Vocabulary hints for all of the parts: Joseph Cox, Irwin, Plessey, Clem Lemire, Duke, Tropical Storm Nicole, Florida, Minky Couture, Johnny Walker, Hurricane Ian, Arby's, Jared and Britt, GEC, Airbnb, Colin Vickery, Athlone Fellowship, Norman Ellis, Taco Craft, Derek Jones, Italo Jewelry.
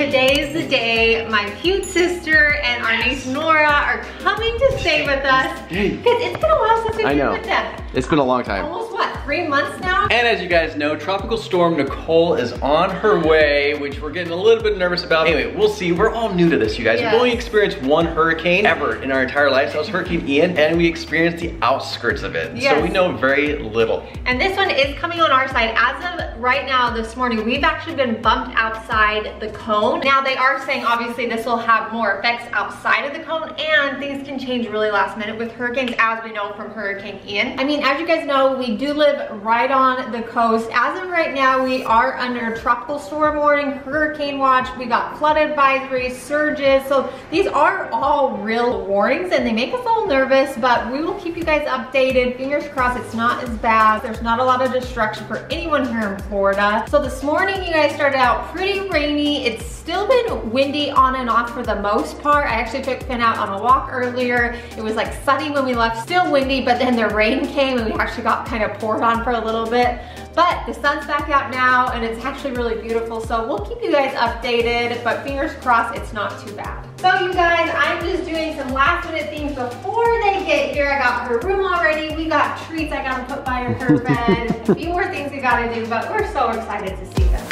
Today's the day my cute sister and our niece Nora are coming to stay with us. Because it's been a while since we've been with them. It's been a long time. Almost what, 3 months now? And as you guys know, Tropical Storm Nicole is on her way, which we're getting a little bit nervous about. Anyway, we'll see. We're all new to this, you guys. Yes. We've only experienced one hurricane ever in our entire life. That was Hurricane Ian, and we experienced the outskirts of it. Yes. So we know very little. And this one is coming on our side. As of right now, this morning, we've actually been bumped outside the cone. Now they are saying, obviously, this will have more effects outside of the cone, and things can change really last minute with hurricanes, as we know from Hurricane Ian. I mean, as you guys know, we do live right on the coast. As of right now, we are under tropical storm warning, hurricane watch, we got flood advisories, surges. So these are all real warnings, and they make us all nervous, but we will keep you guys updated. Fingers crossed it's not as bad. There's not a lot of destruction for anyone here in Florida. So this morning, you guys started out pretty rainy. It's still been windy on and off for the most part. I actually took Finn out on a walk earlier. It was like sunny when we left, still windy, but then the rain came and we actually got kind of poured on for a little bit. But the sun's back out now and it's actually really beautiful. So we'll keep you guys updated, but fingers crossed it's not too bad. So you guys, I'm just doing some last minute things before they get here. I got her room already. We got treats I gotta put by her bed. A few more things we gotta do, but we're so excited to see them.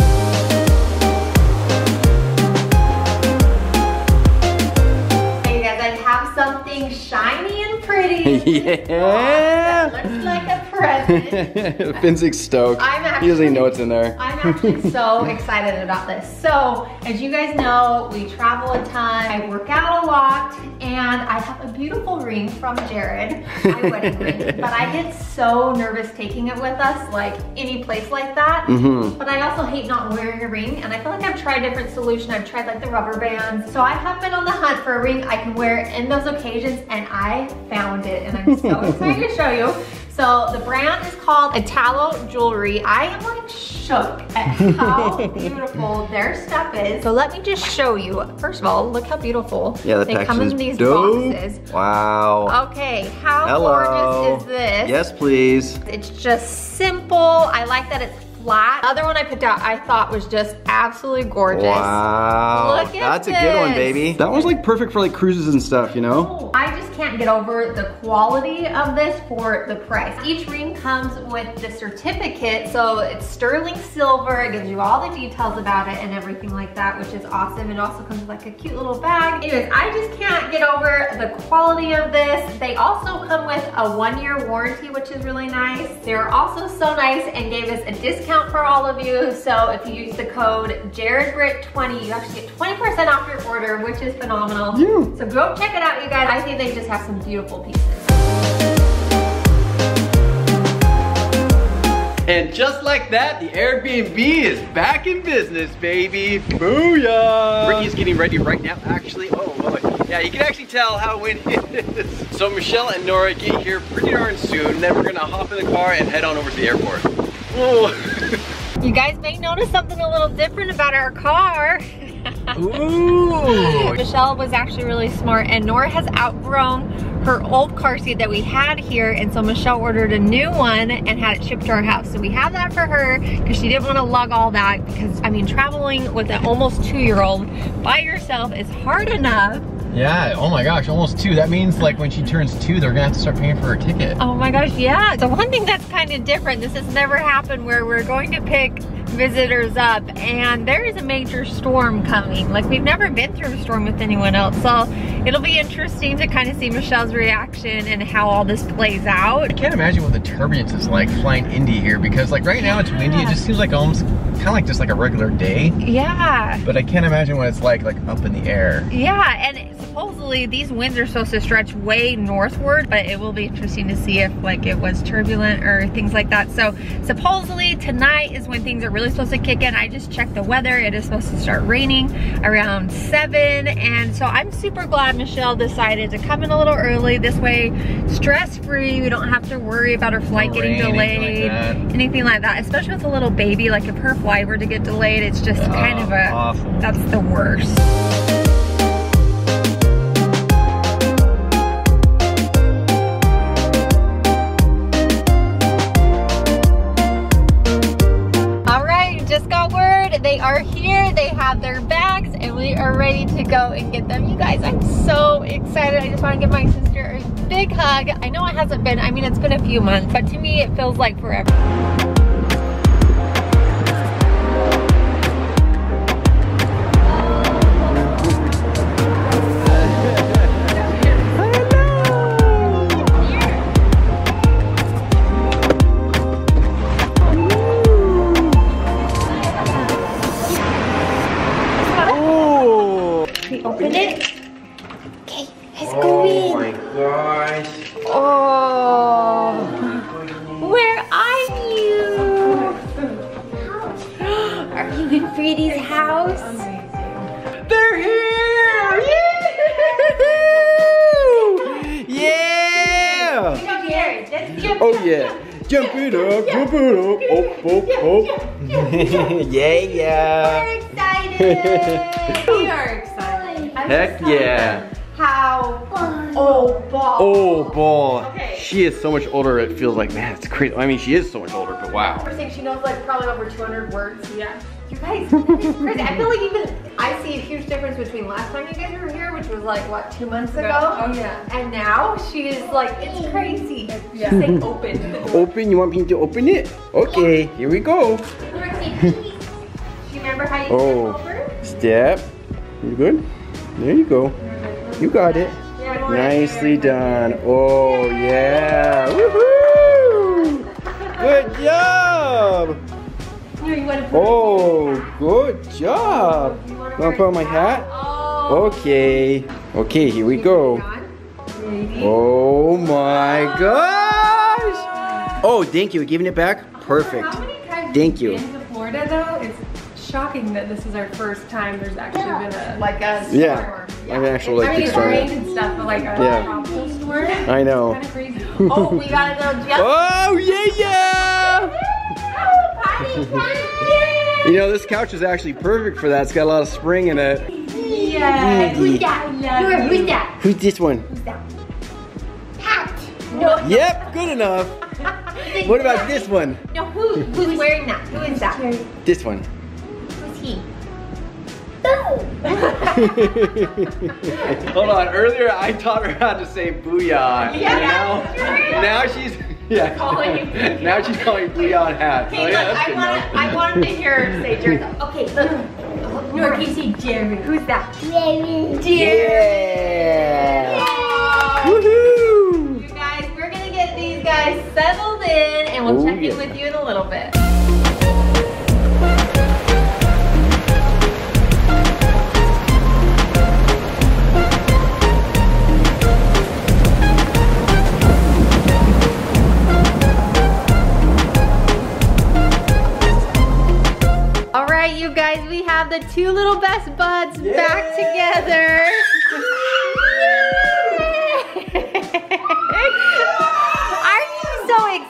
Hey guys, I have something shiny and pretty. Yeah. That looks like a present. Finn's stoked. He doesn't even know what's in there. I'm actually so excited about this. So, as you guys know, we travel a ton. I work out a lot, and I have a beautiful ring from Jared. My wedding ring. But I get so nervous taking it with us, like any place like that. But I also hate not wearing a ring, and I feel like I've tried different solutions. I've tried like the rubber bands. So I have been on the hunt for a ring I can wear in those occasions, and I found it, and I'm so excited to show you. So the brand is called Italo Jewelry. I am like shook at how beautiful their stuff is. So let me just show you. First of all, look how beautiful. Yeah, they come in these boxes. Wow. Okay, how gorgeous is this? Yes, please. It's just simple. I like that it's flat. The other one I picked out I thought was just absolutely gorgeous. Wow. Look at this. That's a good one, baby. That one's like perfect for like cruises and stuff, you know? I just can't get over the quality of this for the price. Each ring comes with the certificate, so it's sterling silver. It gives you all the details about it and everything like that, which is awesome. It also comes with like a cute little bag. Anyways, I just can't get over the quality of this. They also come with a 1-year warranty, which is really nice. They were also so nice and gave us a discount for all of you. So if you use the code JaredBritt20, you actually get 20% off your order, which is phenomenal. Yeah. So go check it out, you guys. I think they just have some beautiful pieces. And just like that, the Airbnb is back in business, baby. Booyah! Ricky's getting ready right now, actually. Oh, boy. Yeah, you can actually tell how windy it is. So Michelle and Nora get here pretty darn soon. Then we're gonna hop in the car and head on over to the airport. Whoa! You guys may notice something a little different about our car. Ooh. Michelle was actually really smart, and Nora has outgrown her old car seat that we had here, and so Michelle ordered a new one and had it shipped to our house. So we have that for her because she didn't want to lug all that, because I mean, traveling with an almost 2-year-old by yourself is hard enough. Yeah, oh my gosh, almost 2. That means like when she turns 2, they're gonna have to start paying for her ticket. Oh my gosh, yeah. So one thing that's kind of different, this has never happened, where we're going to pick visitors up and there is a major storm coming. Like, we've never been through a storm with anyone else, so it'll be interesting to kind of see Michelle's reaction and how all this plays out. I can't imagine what the turbulence is like flying Indy here, because like right now it's windy. It just seems like almost kind of like just like a regular day. Yeah. But I can't imagine what it's like up in the air. Yeah, and supposedly these winds are supposed to stretch way northward, but it will be interesting to see if like it was turbulent or things like that. So supposedly tonight is when things are really supposed to kick in. I just checked the weather. It is supposed to start raining around 7, and so I'm super glad Michelle decided to come in a little early. This way, stress-free. We don't have to worry about her flight getting delayed, anything like that. Especially with a little baby, like if her flight were to get delayed, it's just kind of a, awful. That's the worst. They are here, they have their bags, go and get them. You guys, I'm so excited. I just want to give my sister a big hug. I know it hasn't been, I mean, it's been a few months, but to me, it feels like forever. Yeah. We're excited. We are excited. I'm heck so yeah. How old ball. Old ball. Okay. She is so much older. It feels like, man, it's crazy. I mean, she is so much older, but wow. First thing, she knows like probably over 200 words. Yeah. You guys, it's crazy. I feel like even I see a huge difference between last time you guys were here, which was like what, 2 months ago? Oh yeah. And now she is like, it's crazy. Yeah. She's saying open. Open? You want me to open it? Okay, yeah. Here we go. Do you remember how you step over? Step. You good? There you go. You got it. Yeah, nicely done. Oh yeah. Woohoo! Good job! Here, you want to put good job. You want to put on my hat? Oh. Okay. Okay, here we go. Oh my gosh! Oh, thank you. Giving it back? Perfect. Thank you. Florida, though, it's shocking that this is our first time there's actually been a like a storm. Yeah, an actual like big storm. I mean, it's rained and stuff, but like a tropical storm. I know. It's kind of crazy. Oh, we got a little jump. Oh yeah, yeah! Oh, party time! You know, this couch is actually perfect for that. It's got a lot of spring in it. Yeah. Who's that? Who's that? Who's this one? Who's that? Pat. No. Yep. Good enough. What about this one? No, who's wearing that? Who is that? This one. Who's he? Hold on, earlier I taught her how to say booyah. Yeah, now she's now she's calling booyah hat. Okay, look, I wanted to hear her say Jerry. Okay, look. No, can you say Jerry? Who's that? Jerry. Jerry. Woohoo! You guys, we're gonna get these guys settled. And we'll check in with you in a little bit. All right, you guys, we have the two little best buds back together.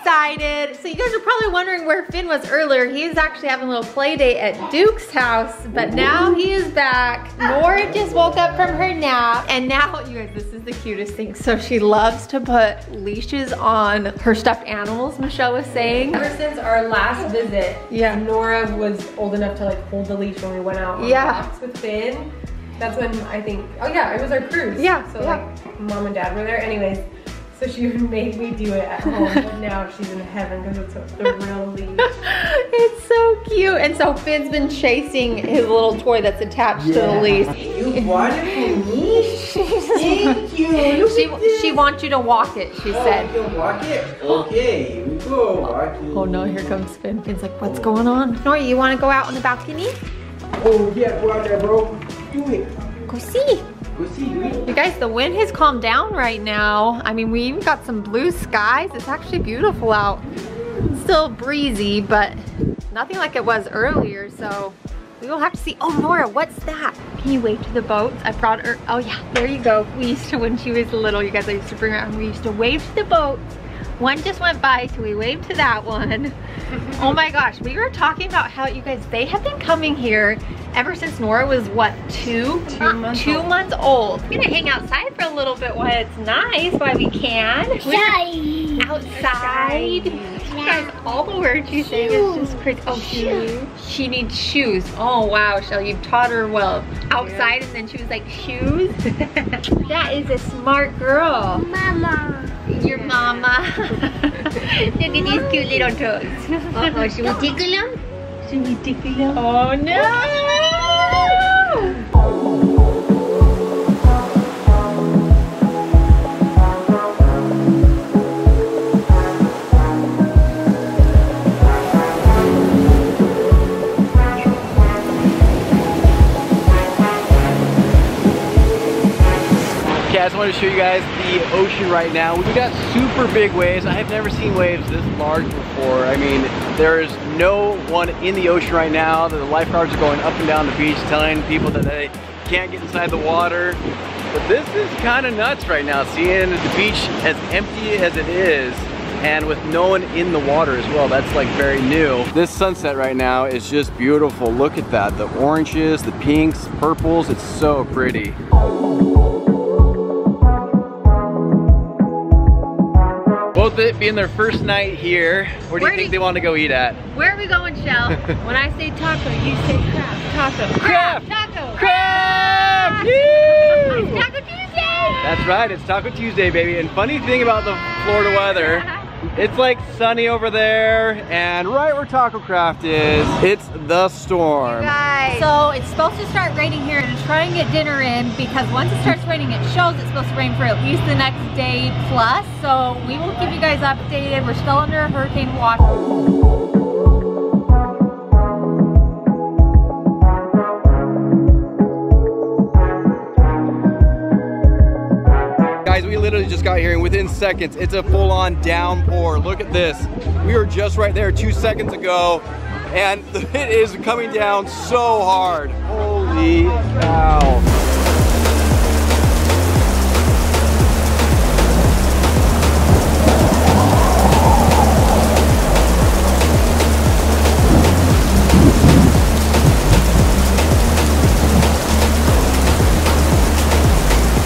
Excited. So you guys are probably wondering where Finn was earlier. He was actually having a little play day at Duke's house, but now he is back. Nora just woke up from her nap, and now, you guys, this is the cutest thing. So she loves to put leashes on her stuffed animals, Michelle was saying. Ever since our last visit, Nora was old enough to like hold the leash when we went out on walks with Finn. That's when I think, it was our cruise. Yeah. So like mom and dad were there. Anyways. So she made me do it at home, but now she's in heaven because it's the real leash. It's so cute. And so Finn's been chasing his little toy that's attached to the leash. You want it for me? Thank you. She wants you to walk it, she said. You can walk it? Okay, we go. Oh no, here comes Finn. Finn's like, what's going on? Nora, you want to go out on the balcony? Oh yeah, go out there, bro. Do it. Go see. You guys, the wind has calmed down right now. I mean, we even got some blue skies. It's actually beautiful out. It's still breezy, but nothing like it was earlier, so we will have to see. Oh, Nora, what's that? Can you wave to the boats? I brought her, there you go. We used to, when she was little, you guys, I used to bring her out and we used to wave to the boats. One just went by, so we waved to that one. Oh my gosh, we were talking about how, you guys, they have been coming here ever since Nora was, what, two months old. We're gonna hang outside for a little bit while it's nice, while we can. Yay! outside. Guys, all the words you say is just crazy. Oh, she needs shoes. Oh wow, Shell, you've taught her well. Outside, and then she was like, shoes? That is a smart girl. Mama. Your mama. Look at these cute little toes. Uh-oh, should we tickle them? Should we tickle them? Oh no! I just wanted to show you guys the ocean right now. We've got super big waves. I have never seen waves this large before. I mean, there is no one in the ocean right now. The lifeguards are going up and down the beach telling people that they can't get inside the water. But this is kind of nuts right now, seeing the beach as empty as it is and with no one in the water as well. That's like very new. This sunset right now is just beautiful. Look at that. The oranges, the pinks, purples. It's so pretty. Both it being their first night here, where do you think they want to go eat at? Where are we going, Shell? When I say taco, you say craft. Taco. Craft! Taco! Craft! It's Taco Tuesday! That's right, it's Taco Tuesday, baby. And funny thing about the Florida weather, it's like sunny over there, and right where Taco Craft is, it's the storm. Guys, so it's supposed to start raining here and try and get dinner in, because once it starts raining, it shows it's supposed to rain for at least the next day plus. So we will keep you guys updated. We're still under a hurricane watch. We literally just got here, and within seconds it's a full-on downpour. Look at this. We were just right there 2 seconds ago, and it is coming down so hard. Holy cow.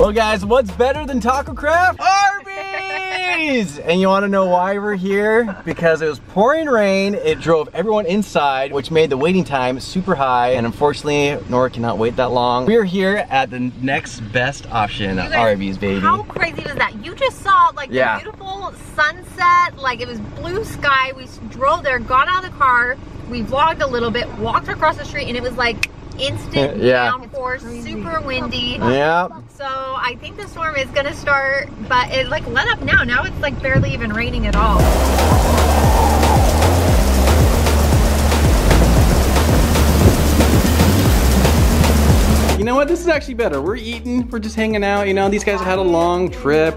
Well guys, what's better than Taco Craft? Arby's! And you wanna know why we're here? Because it was pouring rain, it drove everyone inside, which made the waiting time super high, and unfortunately, Nora cannot wait that long. We're here at the next best option, guys, Arby's, baby. How crazy was that? You just saw like the beautiful sunset, like it was blue sky. We drove there, got out of the car, we vlogged a little bit, walked across the street, and it was like instant downpour, super windy. Yeah. So I think the storm is gonna start, but it like let up now. Now it's like barely even raining at all. You know what? This is actually better. We're eating, we're just hanging out. You know, these guys have had a long trip.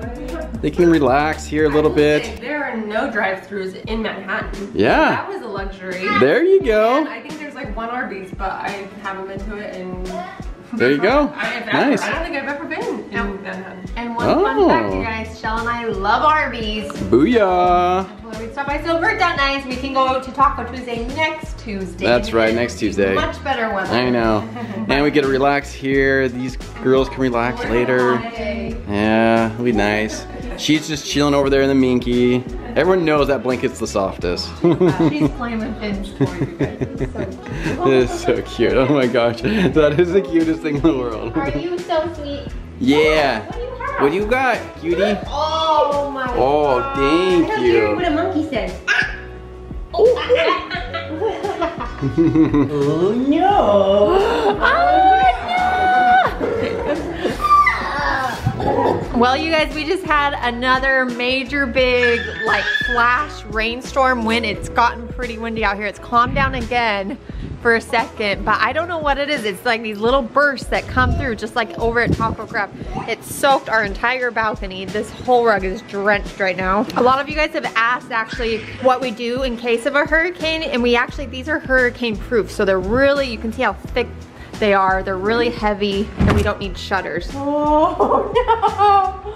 They can relax here a little bit. There are no drive-thrus in Manhattan. Yeah. That was a luxury. There you go. And I think there's like one Arby's, but I haven't been to it in... There you go. Nice. I don't think I've ever been in Manhattan. And one fun fact, you guys, Shell and I love Arby's. Booyah. Well, we stop by Silbert that night, and we can go to Taco Tuesday next Tuesday. That's right, next Tuesday. Much better weather. I know. And we get to relax here. These girls can relax later. Yeah, it'll be nice. She's just chilling over there in the minky. Everyone knows that blanket's the softest. She's playing with Finn's toy. It is so cute. Oh my gosh. That is the cutest thing in the world. Are you so sweet? Yeah. What do you got, cutie? Oh my god. Oh, thank you. I don't hear what a monkey says. Oh no. Well, you guys, we just had another major big like flash rainstorm wind. It's gotten pretty windy out here. It's calmed down again for a second, but I don't know what it is. It's like these little bursts that come through, just like over at Taco Craft. It soaked our entire balcony. This whole rug is drenched right now. A lot of you guys have asked actually what we do in case of a hurricane, and we actually, these are hurricane proof. So they're really, you can see how thick they are. They're really heavy, and we don't need shutters. Oh no!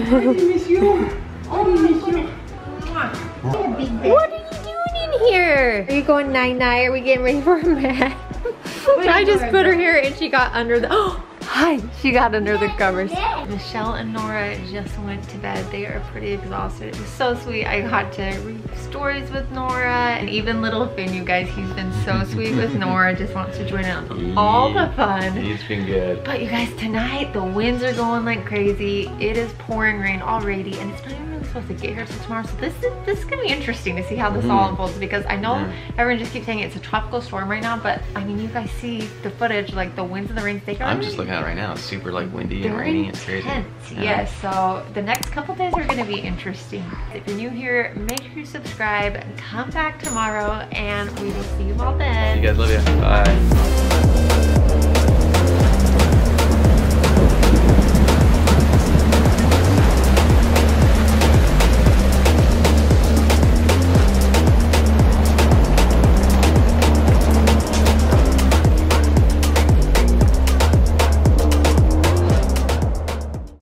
I miss you. I miss you. What are you doing in here? Are you going night night? Are we getting ready for a match? I just put her here and she got under the, oh, hi, she got under the covers. Michelle and Nora just went to bed. They are pretty exhausted. It was so sweet. I got to read stories with Nora and even little Finn, you guys, he's been so sweet with Nora, just wants to join out on all the fun. He's been good. But you guys, tonight the winds are going like crazy. It is pouring rain already and it's not even really supposed to get here till tomorrow. So this is gonna be interesting to see how this all unfolds, because I know everyone just keeps saying it's a tropical storm right now, but I mean, you guys see the footage, like the winds and the rain. I'm just looking at it right now. It's super like windy and rainy. It's crazy. Yes, so the next couple days are gonna be interesting. If you're new here, make sure you subscribe. Come back tomorrow and we will see you all then. You guys, love you. Bye.